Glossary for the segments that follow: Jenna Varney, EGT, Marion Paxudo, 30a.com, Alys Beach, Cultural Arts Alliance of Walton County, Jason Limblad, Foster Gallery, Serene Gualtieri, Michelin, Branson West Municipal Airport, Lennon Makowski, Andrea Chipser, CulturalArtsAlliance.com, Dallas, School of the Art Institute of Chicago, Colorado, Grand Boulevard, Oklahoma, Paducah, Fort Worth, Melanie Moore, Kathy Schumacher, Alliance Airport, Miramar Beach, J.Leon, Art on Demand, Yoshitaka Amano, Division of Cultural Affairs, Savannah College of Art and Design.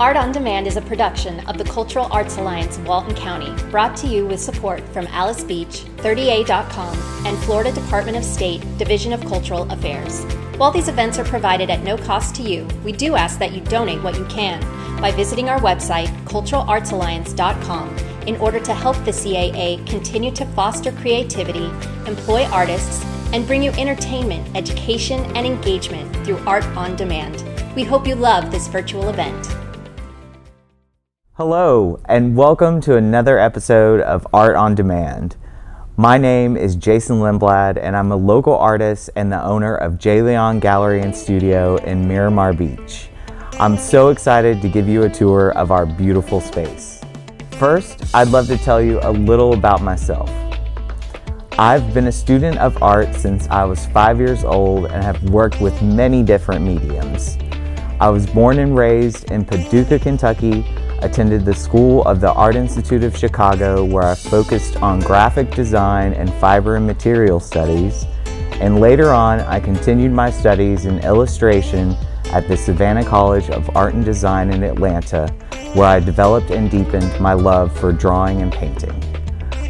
Art on Demand is a production of the Cultural Arts Alliance of Walton County, brought to you with support from Alys Beach, 30a.com, and Florida Department of State, Division of Cultural Affairs. While these events are provided at no cost to you, we do ask that you donate what you can by visiting our website, CulturalArtsAlliance.com, in order to help the CAA continue to foster creativity, employ artists, and bring you entertainment, education, and engagement through Art on Demand. We hope you love this virtual event. Hello, and welcome to another episode of Art on Demand. My name is Jason Limblad, and I'm a local artist and the owner of J. Leon Gallery and Studio in Miramar Beach. I'm so excited to give you a tour of our beautiful space. First, I'd love to tell you a little about myself. I've been a student of art since I was 5 years old and have worked with many different mediums. I was born and raised in Paducah, Kentucky, attended the School of the Art Institute of Chicago, where I focused on graphic design and fiber and material studies, and later on I continued my studies in illustration at the Savannah College of Art and Design in Atlanta, where I developed and deepened my love for drawing and painting.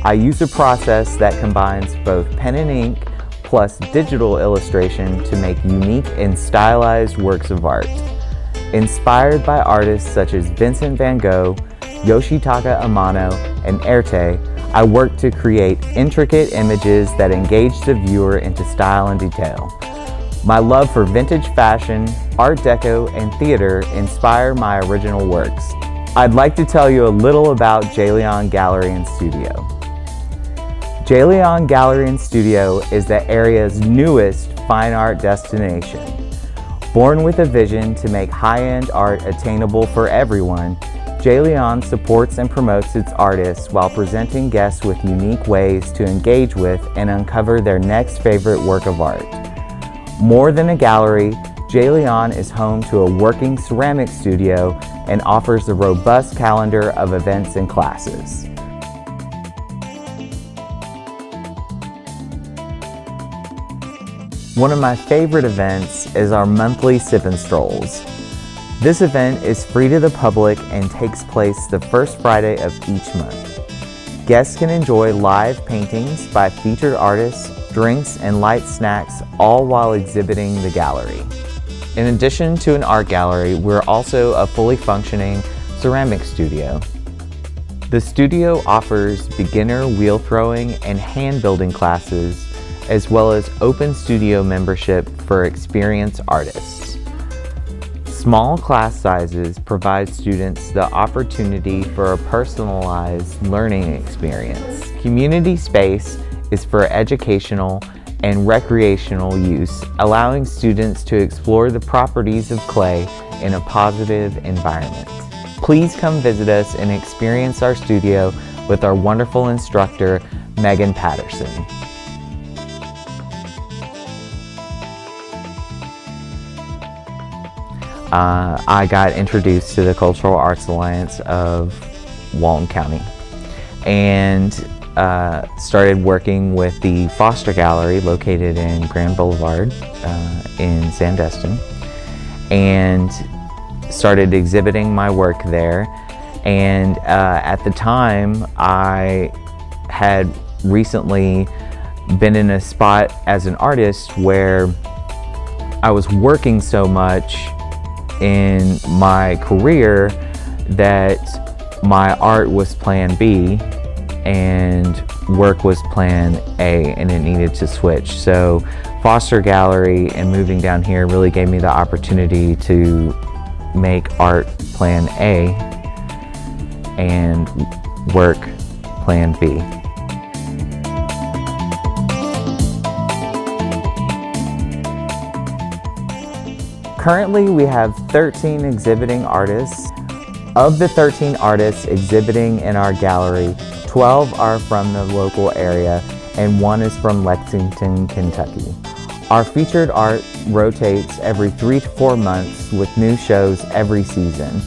I use a process that combines both pen and ink plus digital illustration to make unique and stylized works of art. Inspired by artists such as Vincent van Gogh, Yoshitaka Amano, and Erté, I worked to create intricate images that engage the viewer into style and detail. My love for vintage fashion, Art Deco, and theater inspire my original works. I'd like to tell you a little about J. Leon Gallery and Studio. J. Leon Gallery and Studio is the area's newest fine art destination. Born with a vision to make high-end art attainable for everyone, J. Leon supports and promotes its artists while presenting guests with unique ways to engage with and uncover their next favorite work of art. More than a gallery, J. Leon is home to a working ceramic studio and offers a robust calendar of events and classes. One of my favorite events is our monthly Sip and Strolls. This event is free to the public and takes place the first Friday of each month. Guests can enjoy live paintings by featured artists, drinks, and light snacks, all while exhibiting the gallery. In addition to an art gallery, we're also a fully functioning ceramic studio. The studio offers beginner wheel throwing and hand building classes, as well as open studio membership for experienced artists. Small class sizes provide students the opportunity for a personalized learning experience. Community space is for educational and recreational use, allowing students to explore the properties of clay in a positive environment. Please come visit us and experience our studio with our wonderful instructor, Megan Patterson. I got introduced to the Cultural Arts Alliance of Walton County and started working with the Foster Gallery located in Grand Boulevard in Sandestin, and started exhibiting my work there. And at the time, I had recently been in a spot as an artist where I was working so much in my career that my art was plan B and work was plan A, and it needed to switch. So Foster Gallery and moving down here really gave me the opportunity to make art plan A and work plan B. Currently, we have 13 exhibiting artists. Of the 13 artists exhibiting in our gallery, 12 are from the local area and one is from Lexington, Kentucky. Our featured art rotates every 3 to 4 months with new shows every season.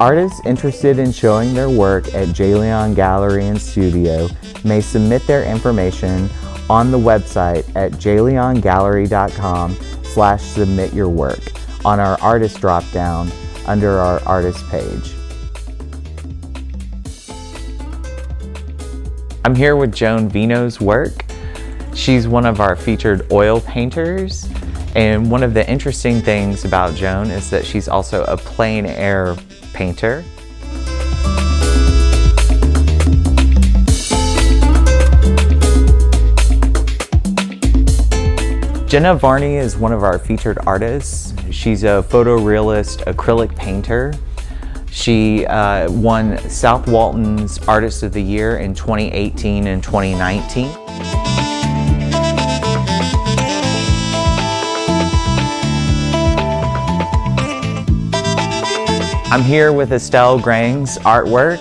Artists interested in showing their work at J. Leon Gallery and Studio may submit their information on the website at jleongallery.com/submit your work on our artist drop down, under our artist page. I'm here with Joan Vino's work. She's one of our featured oil painters. And one of the interesting things about Joan is that she's also a plein air painter. Jenna Varney is one of our featured artists. She's a photorealist acrylic painter. She won South Walton's Artist of the Year in 2018 and 2019. I'm here with Estelle Grang's artwork.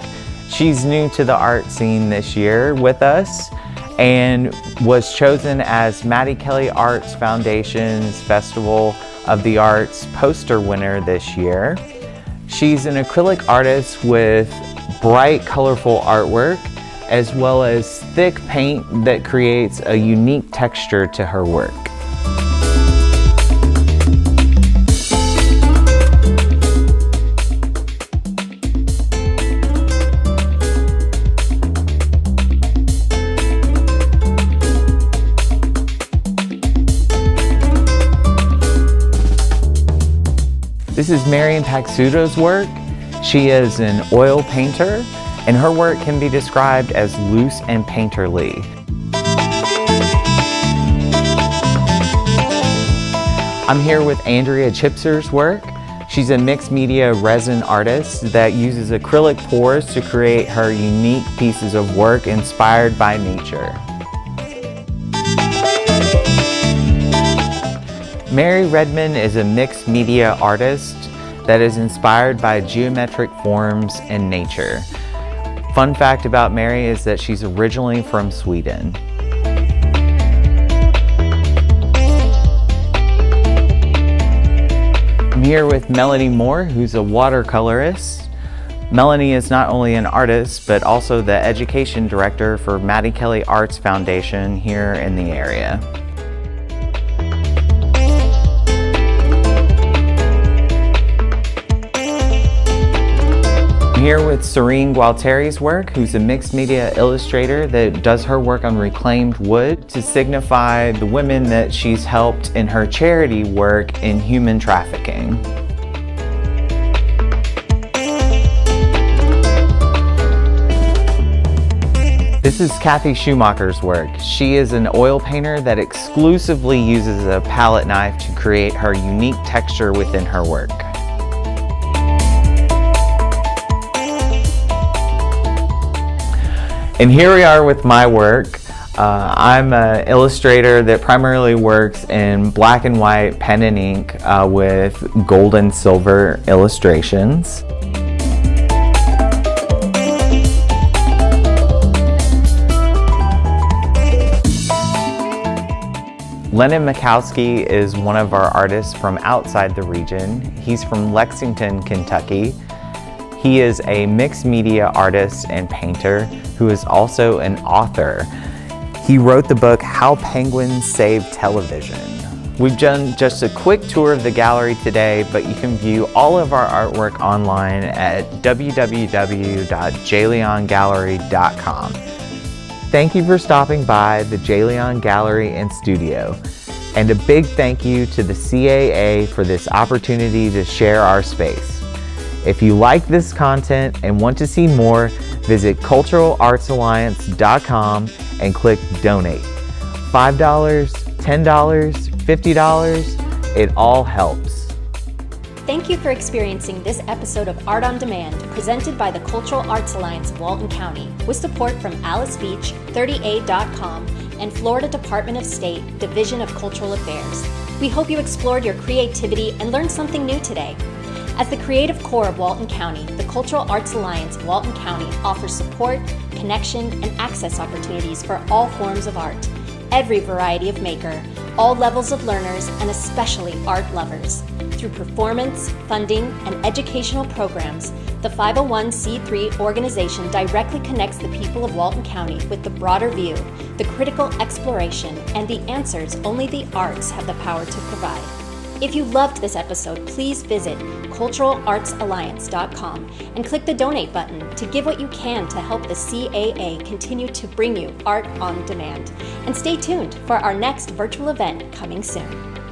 She's new to the art scene this year with us and was chosen as Maddie Kelly Arts Foundation's Festival of the Arts poster winner this year. She's an acrylic artist with bright, colorful artwork as well as thick paint that creates a unique texture to her work. This is Marion Paxudo's work. She is an oil painter, and her work can be described as loose and painterly. I'm here with Andrea Chipser's work. She's a mixed media resin artist that uses acrylic pours to create her unique pieces of work inspired by nature. Mary Redman is a mixed media artist that is inspired by geometric forms and nature. Fun fact about Mary is that she's originally from Sweden. I'm here with Melanie Moore, who's a watercolorist. Melanie is not only an artist, but also the education director for Maddie Kelly Arts Foundation here in the area. I'm here with Serene Gualtieri's work, who's a mixed media illustrator that does her work on reclaimed wood to signify the women that she's helped in her charity work in human trafficking. This is Kathy Schumacher's work. She is an oil painter that exclusively uses a palette knife to create her unique texture within her work. And here we are with my work. I'm an illustrator that primarily works in black and white pen and ink with gold and silver illustrations. Lennon Makowski is one of our artists from outside the region. He's from Lexington, Kentucky. He is a mixed media artist and painter who is also an author. He wrote the book, How Penguins Saved Television. We've done just a quick tour of the gallery today, but you can view all of our artwork online at www.jleongallery.com. Thank you for stopping by the J. Leon Gallery and Studio. And a big thank you to the CAA for this opportunity to share our space. If you like this content and want to see more, visit CulturalArtsAlliance.com and click Donate. $5, $10, $50, it all helps. Thank you for experiencing this episode of Art on Demand, presented by the Cultural Arts Alliance of Walton County, with support from Alys Beach, 30a.com, and Florida Department of State, Division of Cultural Affairs. We hope you explored your creativity and learned something new today. As the creative core of Walton County, the Cultural Arts Alliance of Walton County offers support, connection, and access opportunities for all forms of art, every variety of maker, all levels of learners, and especially art lovers. Through performance, funding, and educational programs, the 501c3 organization directly connects the people of Walton County with the broader view, the critical exploration, and the answers only the arts have the power to provide. If you loved this episode, please visit CulturalArtsAlliance.com and click the Donate button to give what you can to help the CAA continue to bring you Art on Demand. And stay tuned for our next virtual event coming soon.